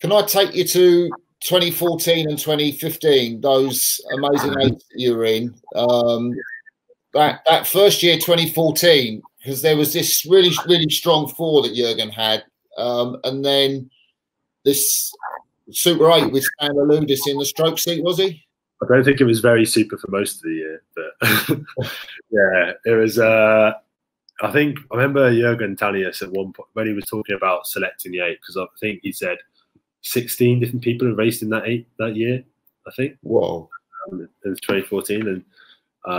Can I take you to 2014 and 2015, those amazing eights that you were in? That first year, 2014, because there was this really, really strong four that Jürgen had, and then this Super 8 with Stan Louloudis in the stroke seat, was he? I don't think it was very super for most of the year, but yeah, it was. I think I remember Jürgen telling us at one point when he was talking about selecting the eight, because I think he said 16 different people have raced in that eight that year. I think. Whoa. It was 2014,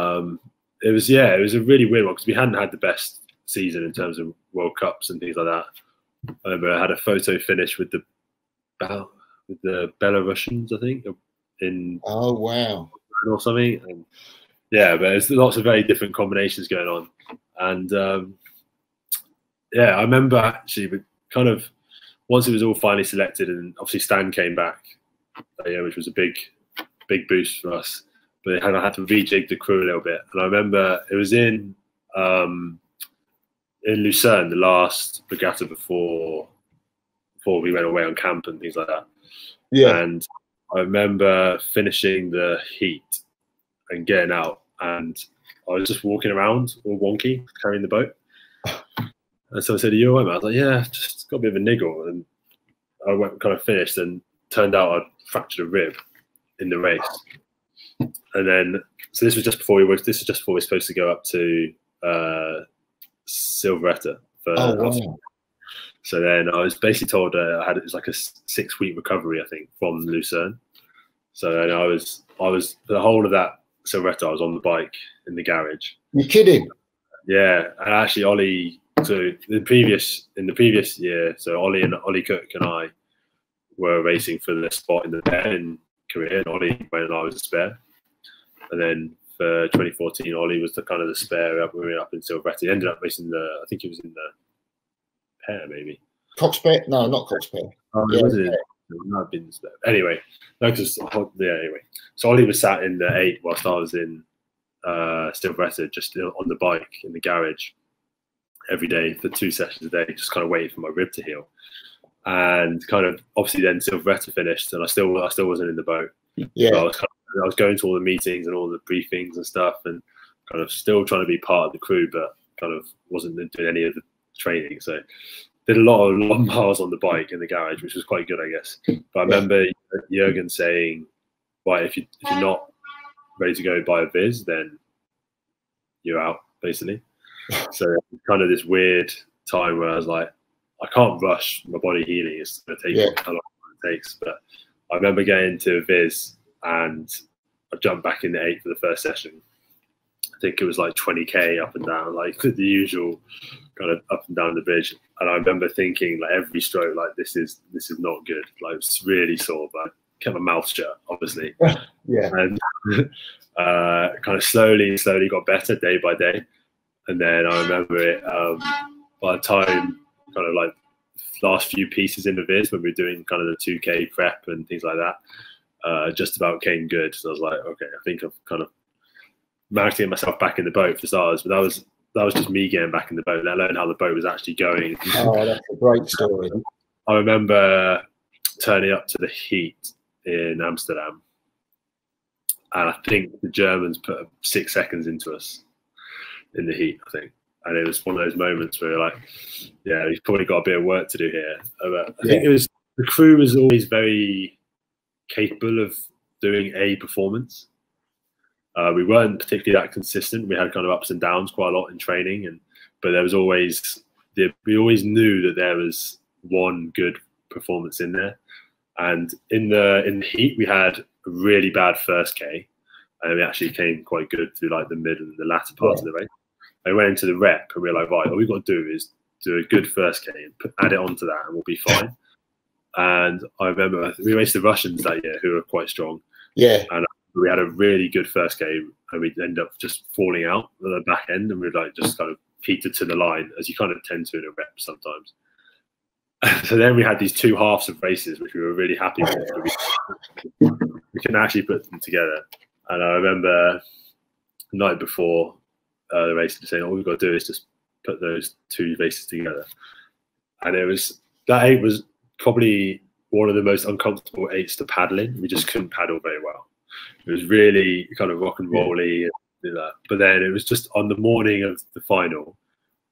and it was, yeah, it was a really weird one because we hadn't had the best season in terms of World Cups and things like that. I remember I had a photo finish with the Belarusians, I think. In oh wow or something, and yeah, but there's lots of very different combinations going on, and yeah, I remember actually, but kind of once it was all finally selected, and obviously Stan came back, yeah, which was a big boost for us, but I had to rejig the crew a little bit, and I remember it was in Lucerne, the last regatta before we went away on camp and things like that, yeah, and I remember finishing the heat and getting out, and I was just walking around all wonky, carrying the boat. And so I said, "Are you all right?" I was like, "Yeah, just got a bit of a niggle." And I went kind of finished, and turned out I'd fractured a rib in the race. And then, so this was just before we were. This was just before we were supposed to go up to Silvretta for. Oh, wow. So then I was basically told it was like a 6-week recovery, I think, from Lucerne. So then I was the whole of that Silvretta, I was on the bike in the garage. You're kidding? Yeah, and actually Ollie, so in the previous year, so Ollie Cook and I were racing for the spot in the pair in Korea, and Ollie when I was a spare, and then for 2014 Ollie was the kind of the spare up when we were up in Silvretta. He ended up racing the, I think he was in the pair, maybe Coxpair. No, not Coxpair. Oh, yeah, anyway, no, because yeah, anyway. So Ollie was sat in the eight whilst I was in Silvretta, just on the bike in the garage every day for 2 sessions a day, just kind of waiting for my rib to heal. And kind of obviously then Silvretta finished, and I still wasn't in the boat. Yeah, so I was going to all the meetings and all the briefings and stuff, and kind of still trying to be part of the crew, but kind of wasn't doing any of the training, so did a lot of miles on the bike in the garage, which was quite good, I guess. But I remember Jürgen saying, "Right, if you're not ready to go by a viz, then you're out," basically. So kind of this weird time where I was like, I can't rush my body healing; it's going to take how long it takes. But I remember getting to a viz, and I jumped back in the eight for the first session. I think it was like 20k up and down, like the usual kind of up and down the bridge. And I remember thinking, like, every stroke, like, this is not good. Like, it's really sore, but I kept my mouth shut, obviously. Yeah. And kind of slowly got better day by day. And then I remember it by the time kind of like last few pieces in the viz, when we were doing kind of the 2k prep and things like that, just about came good. So I was like, okay, I think I've kind of managed to get myself back in the boat for starters, but that was just me getting back in the boat, let alone how the boat was actually going. Oh, that's a great story. I remember turning up to the heat in Amsterdam, and I think the Germans put 6 seconds into us in the heat, I think. And it was one of those moments where you're like, yeah, we've probably got a bit of work to do here. But I think it was, the crew was always very capable of doing a performance. We weren't particularly that consistent. We had kind of ups and downs quite a lot in training, but there was always we always knew that there was one good performance in there. And in the heat, we had a really bad first K, and we actually came quite good through like the middle and the latter part of the race. I went into the rep, and we were like, right, all we've got to do is do a good first K and add it onto that, and we'll be fine. And I remember we raced the Russians that year, who were quite strong. Yeah. And we had a really good first game, and we ended up just falling out at the back end, and we were like just kind of petered to the line, as you kind of tend to in a rep sometimes. So then we had these 2 halves of races, which we were really happy with. We can actually put them together. And I remember the night before the race saying, all we've got to do is just put those 2 races together. And it was, that eight was probably one of the most uncomfortable eights to paddle in. We just couldn't paddle very well. It was really kind of rock and rolly and do that. But then it was just on the morning of the final,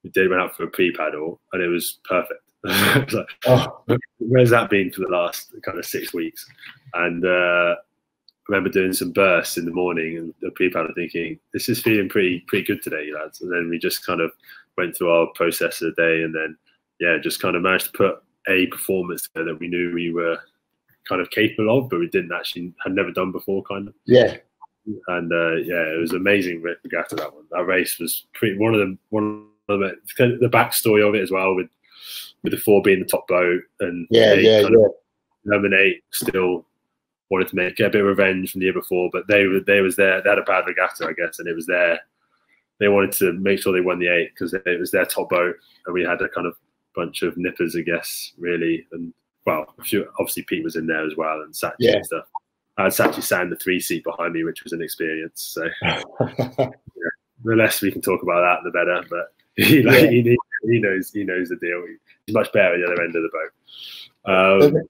we did went out for a pre-paddle and it was perfect. I was like, oh, where's that been for the last kind of 6 weeks? And I remember doing some bursts in the morning and the pre-paddle thinking, this is feeling pretty good today, lads. And then we just kind of went through our process of the day and then, yeah, just kind of managed to put a performance there that we knew we were kind of capable of, but we didn't actually, had never done before, kind of. Yeah. And yeah, it was amazing regatta, that one. That race was pretty, the backstory of it as well, with the four being the top boat and Lemonade still wanted to make a bit of revenge from the year before, but they had a bad regatta, I guess, and it was there. They wanted to make sure they won the eight because it was their top boat, and we had a kind of bunch of nippers, I guess, really. And well, obviously Pete was in there as well, and Sachi and stuff. I actually sat in the 3 seat behind me, which was an experience. So yeah, the less we can talk about that, the better. But he knows the deal. He's much better at the other end of the boat.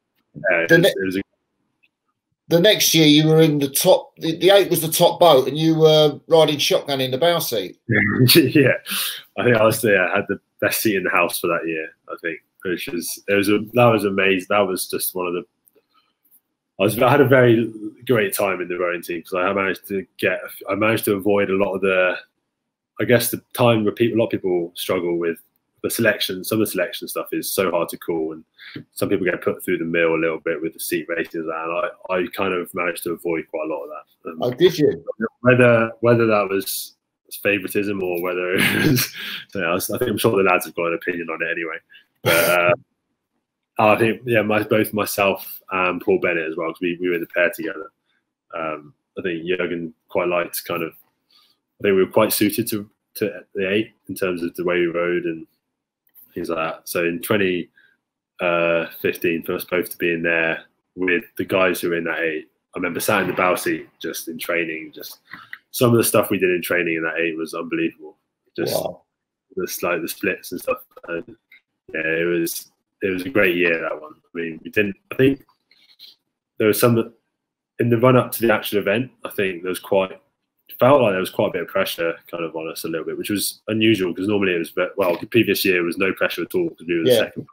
The next year, you were in the top. The eight was the top boat, and you were riding shotgun in the bow seat. Yeah, I think I had the best seat in the house for that year, I think, which was that was amazing. That was just one of the. I had a very great time in the rowing team because I managed to avoid a lot of the, I guess, the time where people, a lot of people struggle with the selection. Some of the selection stuff is so hard to call, and some people get put through the mill a little bit with the seat races. And I kind of managed to avoid quite a lot of that. Oh, did you? Whether that was favouritism or whether it was, I think I'm sure the lads have got an opinion on it anyway. But, I think, yeah, both myself and Paul Bennett as well, because we were in the pair together. I think Jürgen quite liked kind of, I think we were quite suited to the eight in terms of the way we rode and things like that. So in 2015, for us both to be in there with the guys who were in that eight, I remember sat in the bow seat just in training, just some of the stuff we did in training in that eight was unbelievable. Just, just like the splits and stuff. And, yeah, it was a great year, that one. I mean, we didn't, I think there was some that in the run up to the actual event, I think there was felt like there was quite a bit of pressure kind of on us a little bit, which was unusual because normally it was, well, the previous year was no pressure at all because we were the second.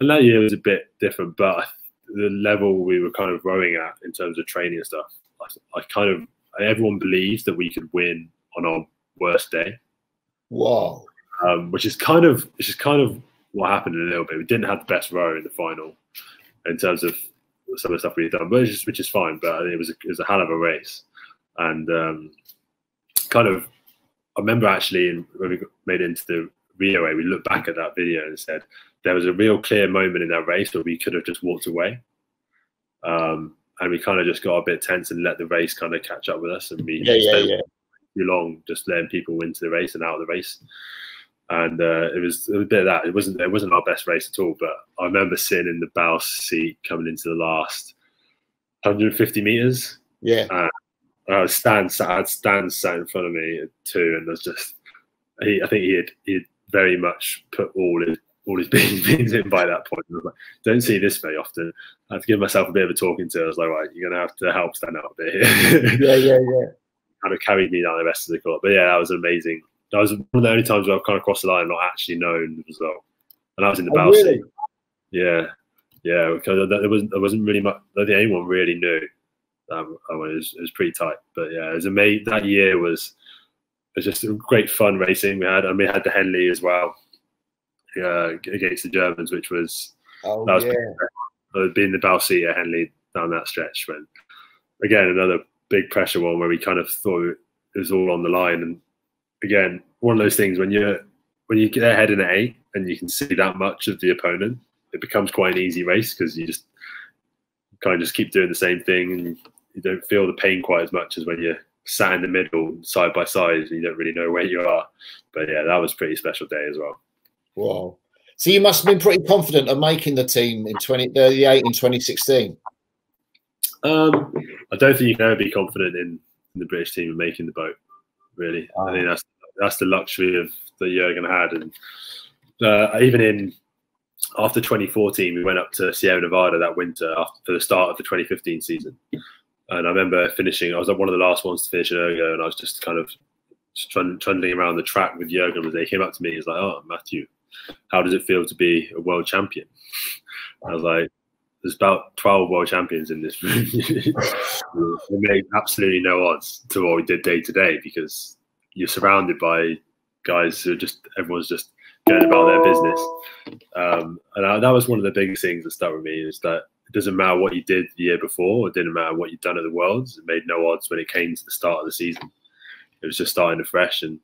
And that year was a bit different, but the level we were kind of rowing at in terms of training and stuff, I kind of, everyone believes that we could win on our worst day. Wow. Which is kind of what happened a little bit. We didn't have the best row in the final in terms of some of the stuff we've done, but which is fine. But it was a hell of a race, and kind of I remember actually when we made it into the Rio, we looked back at that video and said there was a real clear moment in that race where we could have just walked away, and we kind of just got a bit tense and let the race kind of catch up with us, and we spent too long just letting people into the race and out of the race. And it was a bit of that. It wasn't our best race at all. But I remember sitting in the bow seat coming into the last 150 meters. Yeah. Stan sat in front of me too, and was just. I think he had very much put all his beans in by that point. I was like, don't see this very often. I had to give myself a bit of a talking to. I was like, right, you're gonna have to help Stan out a bit here. Yeah. Kind of carried me down the rest of the court. But yeah, that was amazing. That was one of the only times where I've kind of crossed the line and not actually known the result. And I was in the bow seat. Yeah, because there wasn't really much, I don't think anyone really knew. It was pretty tight. But yeah, it was amazing. That year was just great fun racing we had. And we had the Henley as well against the Germans, which was, being in the bow seat at Henley down that stretch. When, again, another big pressure one where we kind of thought it was all on the line. And again, one of those things when you get ahead in an eight and you can see that much of the opponent, it becomes quite an easy race because you just kind of just keep doing the same thing and you don't feel the pain quite as much as when you're sat in the middle side by side and you don't really know where you are. But yeah, that was a pretty special day as well. Wow. So you must have been pretty confident of making the team in 2038 and 2016. I don't think you can ever be confident in the British team of making the boat. Really, I think that's the luxury of that Jürgen had, and even in after 2014, we went up to Sierra Nevada that winter for the start of the 2015 season. And I remember finishing, I was one of the last ones to finish in Ergo, and I was just kind of trundling around the track with Jürgen as they came up to me. He's like, "Oh, Matthew, how does it feel to be a world champion?" I was like, "There's about 12 world champions in this room." We made absolutely no odds to what we did day to day, because you're surrounded by guys who are just, everyone's just going about their business. That was one of the biggest things that stuck with me, is that it doesn't matter what you did the year before, it didn't matter what you'd done at the Worlds, it made no odds when it came to the start of the season. It was just starting afresh, and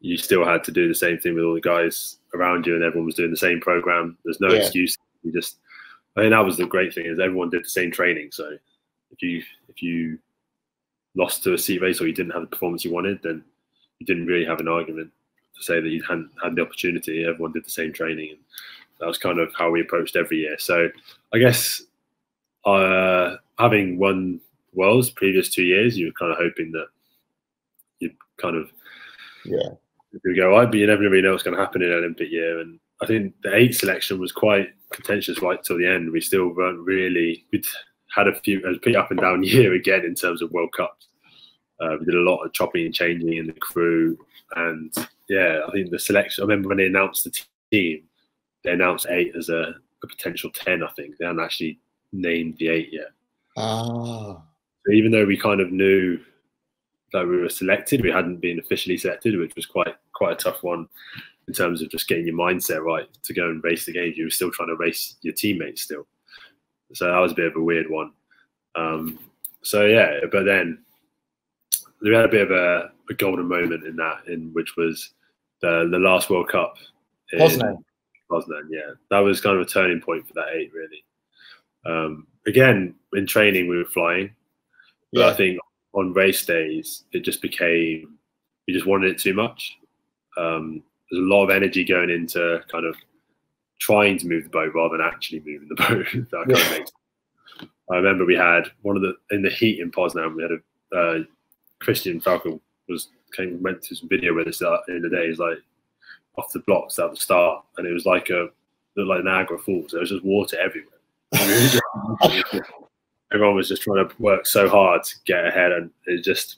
you still had to do the same thing with all the guys around you, and everyone was doing the same program. There's no excuse. You just, I mean, that was the great thing, is everyone did the same training. So if you lost to a seat race or you didn't have the performance you wanted, then you didn't really have an argument to say that you hadn't had the opportunity. Everyone did the same training, and that was kind of how we approached every year. So I guess having won Worlds previous 2 years, you were kind of hoping that you'd kind of go right, but you never really know what's going to happen in an Olympic year. And I think the 8 selection was quite contentious right till the end. We still weren't really, we'd had a few, it was a pretty up and down year again in terms of World Cups. We did a lot of chopping and changing in the crew, and yeah, I think the selection, I remember when they announced the team, they announced 8 as a potential 10, I think. They hadn't actually named the 8 yet. Ah. So even though we kind of knew that we were selected, we hadn't been officially selected, which was quite a tough one in terms of just getting your mindset right to go and race the game. You were still trying to race your teammates still. So that was a bit of a weird one. So yeah, but then we had a bit of a golden moment in that, in which was the last World Cup. Poznan, yeah. That was kind of a turning point for that 8, really. Again, in training, we were flying. But I think on race days, it just became, we just wanted it too much. There's a lot of energy going into kind of trying to move the boat rather than actually moving the boat. That kind of makes sense. I remember we had one of the, in the heat in Poznan, we had a Christian Falcon went through some video with us in the day. He's like off the blocks at the start, and it was like like Niagara Falls. There was just water everywhere. Everyone was just trying to work so hard to get ahead, and it just,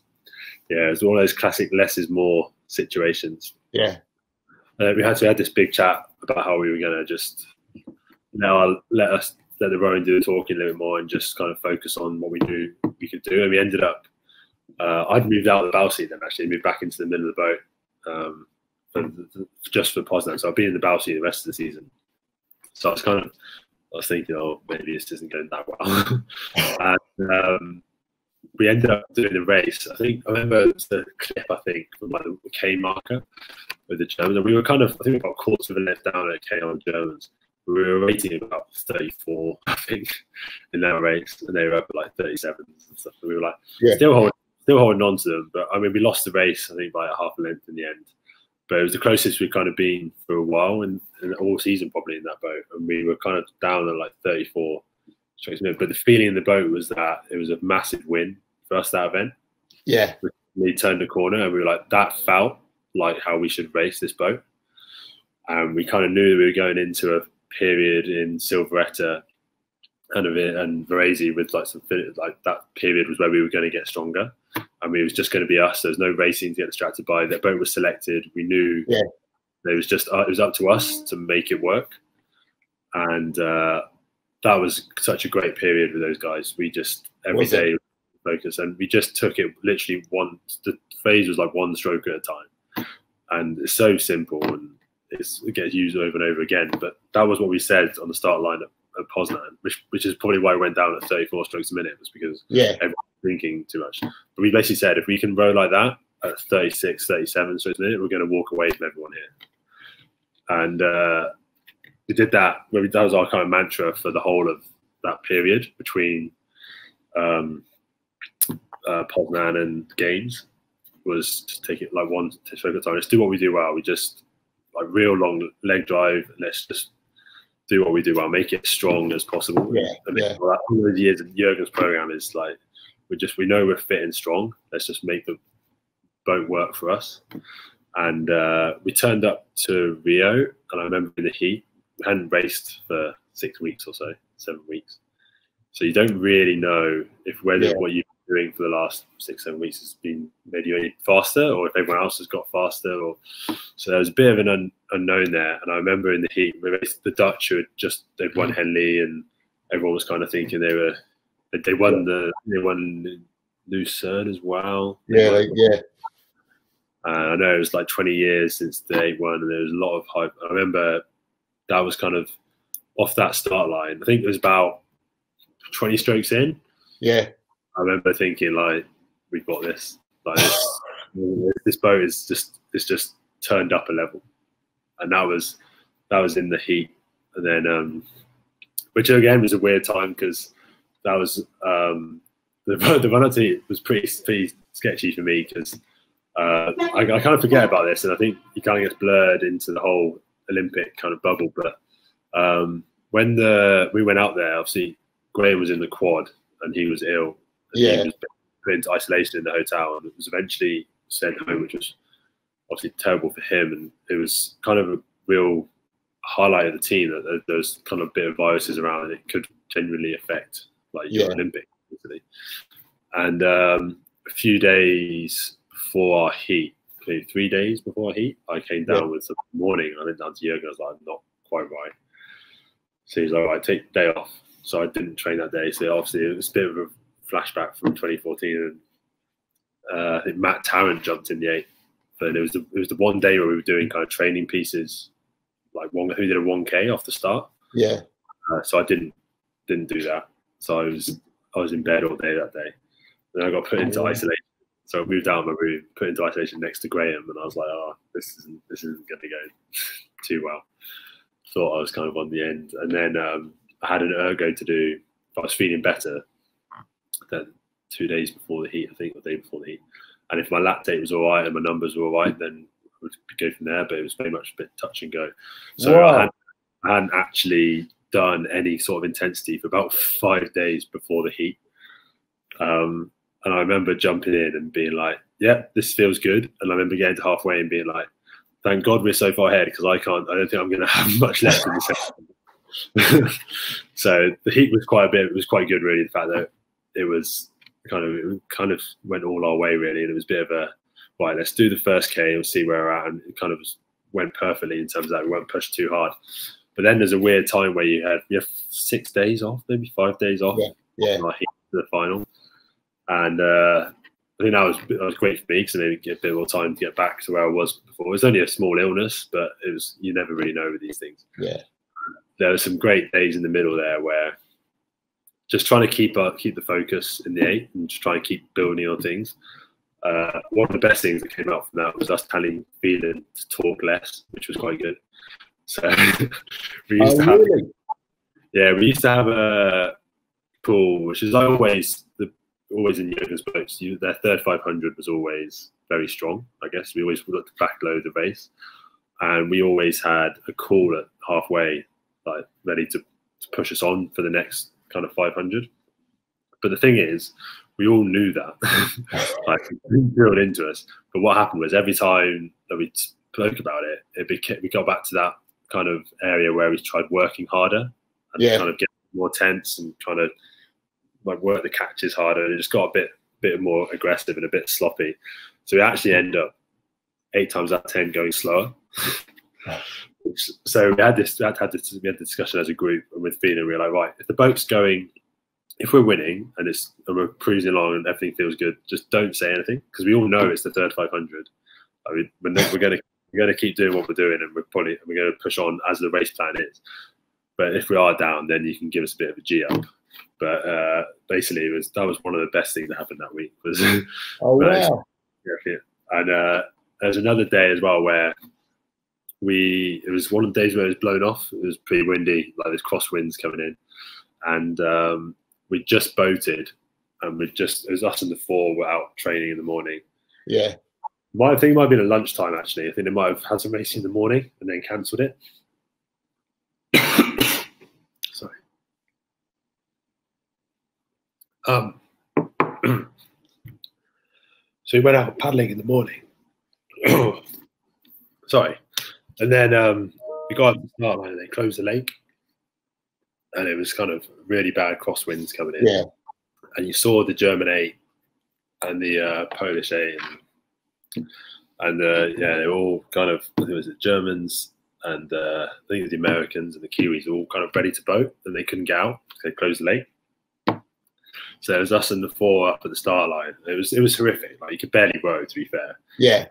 yeah, it was one of those classic less is more situations. Yeah. We had this big chat about how we were going to just let the rowing do the talking a little bit more and just kind of focus on what we knew we could do. And we ended up, I'd moved out of the bow seat then, actually, moved back into the middle of the boat just for Poznan. So I've been in the bow seat the rest of the season. So I was thinking, oh, maybe this isn't going that well. And we ended up doing the race. I remember it was the clip, I think, from like the K marker with the Germans. And we were kind of, I think we got quarters of a left down at K on Germans. We were rating about 34, I think, in that race. And they were up at like 37s and stuff. And we were like, still holding on to them. But I mean, we lost the race, I think, by a half a length in the end. But it was the closest we've kind of been for a while, and all season probably in that boat. And we were kind of down at like 34. But the feeling in the boat was that it was a massive win for us, that event. Yeah. We turned the corner and we were like, that felt like how we should race this boat. And we kind of knew that we were going into a period in Silvretta and Varese with like some, like that period was where we were going to get stronger. I mean, it was just going to be us. There was no racing to get distracted by. That boat was selected. We knew it was just, it was up to us to make it work. And that was such a great period with those guys. We just, every day focus, and we just took it literally one, the phase was like one stroke at a time. And it's so simple, and it gets used over and over again. But that was what we said on the start line at Poznan, which is probably why it went down at 34 strokes a minute, was because everyone was thinking too much. But we basically said, if we can row like that at 36, 37 strokes a minute, we're going to walk away from everyone here. And we did that. That was our kind of mantra for the whole of that period between Poznan and Games, was just take it like one stroke at a time. Let's do what we do well. We just, like, real long leg drive, let's just do what we do well, make it as strong as possible. All those years of Jürgen's program is like, we know we're fit and strong, let's just make the boat work for us. And we turned up to Rio, and I remember in the heat, hadn't raced for 6 weeks or so, 7 weeks. So you don't really know if whether what you've been doing for the last 6, 7 weeks has been made you any faster, or if everyone else has got faster. Or so there was a bit of an unknown there. And I remember in the heat, we raced the Dutch, who had just they'd won Henley, and everyone was kind of thinking they were they won Lucerne as well. Yeah, I know it was like 20 years since they won, and there was a lot of hype. I remember that was kind of off that start line. I think it was about 20 strokes in. Yeah. I remember thinking, like, we've got this. Like, this boat is just, it's just turned up a level. And that was in the heat. And then, which again was a weird time, because that was, the run up to it was pretty sketchy for me, because I kind of forget about this, and I think he kind of gets blurred into the whole Olympic kind of bubble. But when we went out there, obviously Graeme was in the quad and he was ill. And he was put into isolation in the hotel, and it was eventually sent home, which was obviously terrible for him. And it was kind of a real highlight of the team that there's kind of a bit of viruses around, and it could genuinely affect like your Olympic. And a few days before our heat, 3 days before our heat, I came down with something in the morning. I went down to Jürgen. I was like, I'm not quite right. So he's like, all right, take the day off. So I didn't train that day. So obviously it was a bit of a flashback from 2014. And I think Matt Tarrant jumped in the eighth. But it was the one day where we were doing kind of training pieces, like who did a 1K off the start. Yeah. So I didn't do that. So I was in bed all day that day. Then I got put into isolation. So I moved out of my room, put into isolation next to Graeme, and I was like, oh, this isn't going to go too well. Thought I was kind of on the end. And then I had an ergo to do, but I was feeling better than 2 days before the heat, I think, or the day before the heat. And if my lactate was all right and my numbers were all right, then I would go from there, but it was very much a bit touch and go. So wow. I hadn't actually done any sort of intensity for about 5 days before the heat. And I remember jumping in and being like, yeah, this feels good. And I remember getting to halfway and being like, thank God we're so far ahead, because I don't think I'm going to have much left in the session. So the heat was it was quite good, really. The fact that it kind of went all our way, really. And it was a bit of a, right, let's do the first K and see where we're at. And it kind of went perfectly in terms of that. We weren't pushed too hard. But then there's a weird time where you have 6 days off, maybe 5 days off. Yeah. Like, to the final. And I think that was great for me, because I didn't get a bit more time to get back to where I was before. It was only a small illness, but it was, you never really know with these things. Yeah, there were some great days in the middle there where just trying to keep the focus in the eight and just try and keep building on things. One of the best things that came out from that was us telling Phelan to talk less, which was quite good. So we used to have a pool, which is always in Jürgen's boats, their third 500 was always very strong, I guess. We always looked to backload the race, and we always had a call at halfway, like ready to push us on for the next kind of 500. But the thing is, we all knew that. Like, it didn't build into us. But what happened was, every time that we spoke about it, we got back to that kind of area where we tried working harder and kind of getting more tense and kind of like work the catches harder, and it just got a bit more aggressive and a bit sloppy. So we actually end up 8 times out of 10 going slower. So we had the discussion as a group and with Phelan, and we were like, right, if the boat's going, if we're winning and we're cruising along and everything feels good, just don't say anything, because we all know it's the third 500. I mean, we're going to keep doing what we're doing, and we're going to push on as the race plan is. But if we are down, then you can give us a bit of a G up. But basically, that was one of the best things that happened that week. Was oh wow! And there's another day as well where it was one of the days where it was blown off. It was pretty windy, like there's crosswinds coming in, and we just boated, and it was us and the four were out training in the morning. Yeah, I think it might have been at lunchtime actually. I think they might have had some racing in the morning and then cancelled it. So we went out paddling in the morning. Sorry. And then we got up the start line and they closed the lake, and it was kind of really bad crosswinds coming in. Yeah. And you saw the German A and the Polish A, and yeah, they were all kind of, I think it was the Germans and I think it was the Americans and the Kiwis were all kind of ready to boat, and they couldn't get out because they closed the lake. So it was us and the four up at the start line. It was horrific. Like, you could barely row, to be fair. Yeah.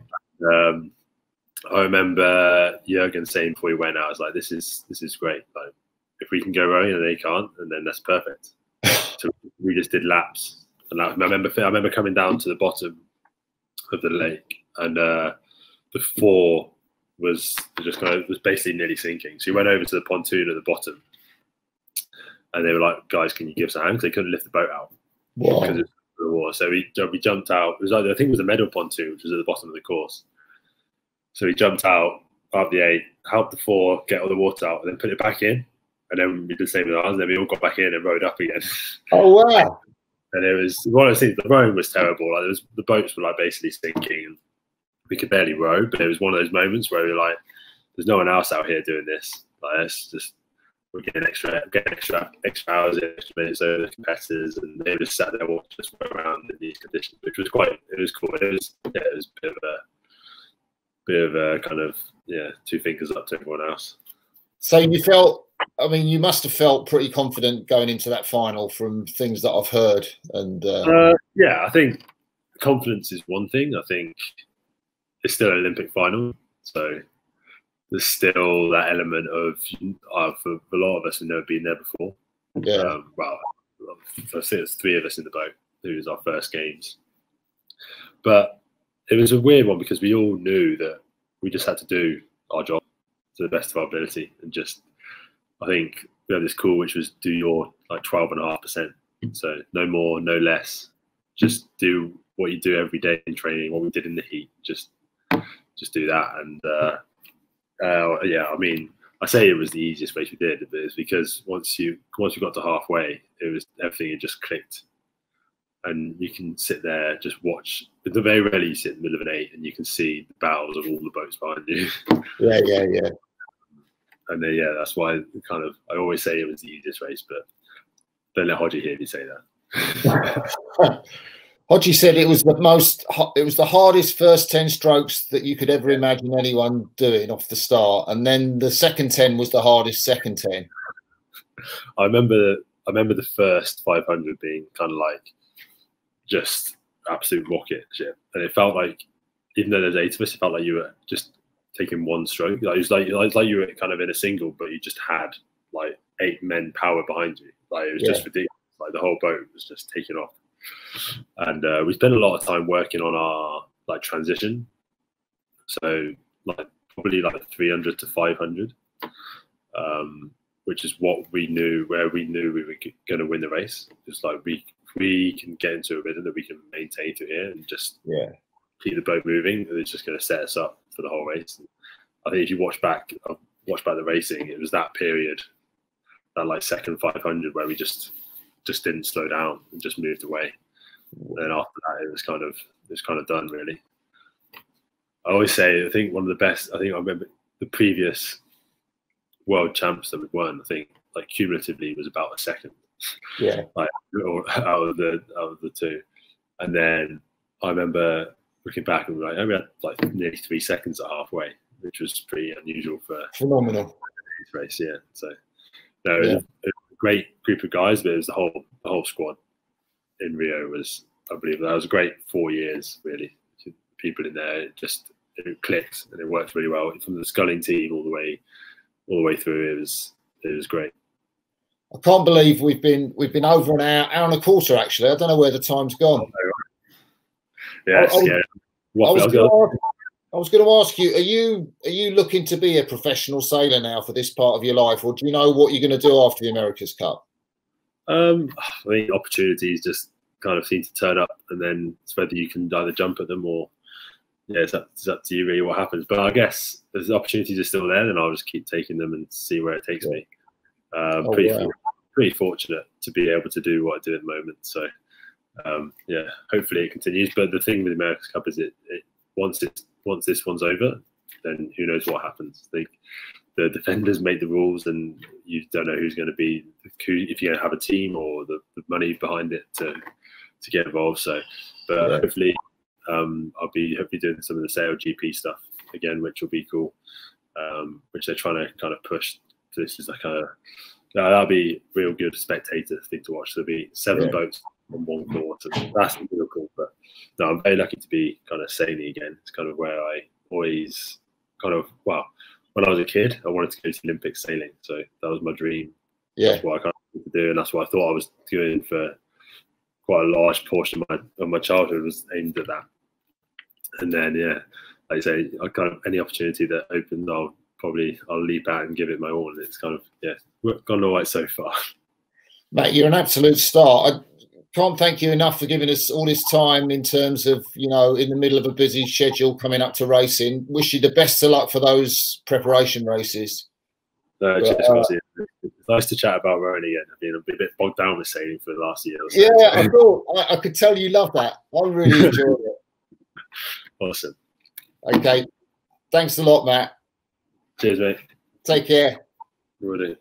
I remember Jürgen saying before he went out, I was like, this is great. Like, if we can go rowing and they can't, and then that's perfect. So we just did laps. And I remember coming down to the bottom of the lake, and the four was just kind of was basically nearly sinking. So we went over to the pontoon at the bottom, and they were like, "Guys, can you give us a hand?" Because they couldn't lift the boat out. Wow. Because of the water. So we jumped out. It was like, I think it was a medal pontoon, which was at the bottom of the course. So we jumped out, up the eight, helped the four get all the water out, and then put it back in. And then we did the same with ours, and then we all got back in and rowed up again. Oh, wow. And it was one of the things, the rowing was terrible. Like, the boats were like basically sinking, and we could barely row. But it was one of those moments where we were like, there's no one else out here doing this. Like, it's just, we're getting extra hours, extra minutes over the competitors, and they just sat there watching us row around in these conditions, which was quite, it was cool. It was a bit of a kind of, yeah, two fingers up to everyone else. So you felt, I mean, you must have felt pretty confident going into that final from things that I've heard. And yeah, I think confidence is one thing. I think it's still an Olympic final, so there's still that element of, for a lot of us who've never been there before. Yeah. Well, I think there's three of us in the boat. It was our first games. But it was a weird one because we all knew that we just had to do our job to the best of our ability. And just, I think we had this call which was do your like 12.5%. So no more, no less. Just do what you do every day in training, what we did in the heat. Just do that. And yeah, I mean, I say it was the easiest race we did, but it's because once you got to halfway, it was everything had just clicked, and you can sit there just watch. Very rarely you sit in the middle of an eight and you can see the bows of all the boats behind you. Yeah, yeah, yeah. And then, yeah, that's why kind of I always say it was the easiest race, but don't let Hodgie hear me say that. Hodgie said it was the hardest first 10 strokes that you could ever imagine anyone doing off the start, and then the second 10 was the hardest second 10. I remember the first 500 being kind of like just absolute rocket ship, and it felt like, even though there's 8 of us, it felt like you were just taking one stroke. Like, it was like you were kind of in a single, but you just had like 8 men power behind you. Like, it was, yeah, just ridiculous. Like, the whole boat was just taking off. And we spent a lot of time working on our like transition, so like probably like 300 to 500, which is what we knew, where we knew we were going to win the race. It's like we can get into a rhythm that we can maintain through here, and just, yeah, keep the boat moving. It's just going to set us up for the whole race. And I think if you watch back the racing, it was that period, that like second 500, where we just didn't slow down and just moved away. And after that, it was kind of done, really. I always say, I think one of the best, I think I remember the previous world champs that we won, I think like cumulatively was about a second. Yeah. Like, out of the two. And then I remember looking back and like, we had like nearly 3 seconds at halfway, which was pretty unusual for phenomenal race. Yeah. So no, yeah. It was great group of guys, but it was the whole squad in Rio was unbelievable. That was a great 4 years, really. People in there, it clicked and it worked really well from the sculling team all the way through. It was great. I can't believe we've been over an hour and a quarter actually. I don't know where the time's gone. Oh, no. Yeah, I was going to ask you, are you looking to be a professional sailor now for this part of your life, or do you know what you're going to do after the America's Cup? I think opportunities just kind of seem to turn up, and then it's whether you can either jump at them or, yeah, it's up to you really what happens. But I guess if the opportunities are still there, then I'll just keep taking them and see where it takes me. Pretty fortunate to be able to do what I do at the moment. So, yeah, hopefully it continues. But the thing with the America's Cup is once this one's over, then who knows what happens. I think the defenders make the rules, and you don't know who's going to be, if you're going to have a team or the money behind it to get involved. So, but yeah, hopefully I'll be hopefully doing some of the Sail GP stuff again, which will be cool. Which they're trying to kind of push. So this is like a that'll be a real good spectator thing to watch. There'll be seven boats on one course, and that's real cool. But no, I'm very lucky to be kind of sailing again. It's kind of where I always kind of when I was a kid, I wanted to go to Olympic sailing, so that was my dream. Yeah, that's what I kind of wanted to do, and that's what I thought I was doing for quite a large portion of my childhood was aimed at that. And then yeah, like I say, I kind of any opportunity that opens, I'll leap out and give it my all. And it's kind of gone all right so far. Mate, you're an absolute star. I can't thank you enough for giving us all this time in terms of, you know, in the middle of a busy schedule coming up to racing. Wish you the best of luck for those preparation races. No, it's nice to chat about rowing again. I mean, I've been a bit bogged down with sailing for the last year or so. Yeah, I thought I could tell you love that. I really enjoyed it. Awesome. Okay. Thanks a lot, Matt. Cheers, mate. Take care. Really.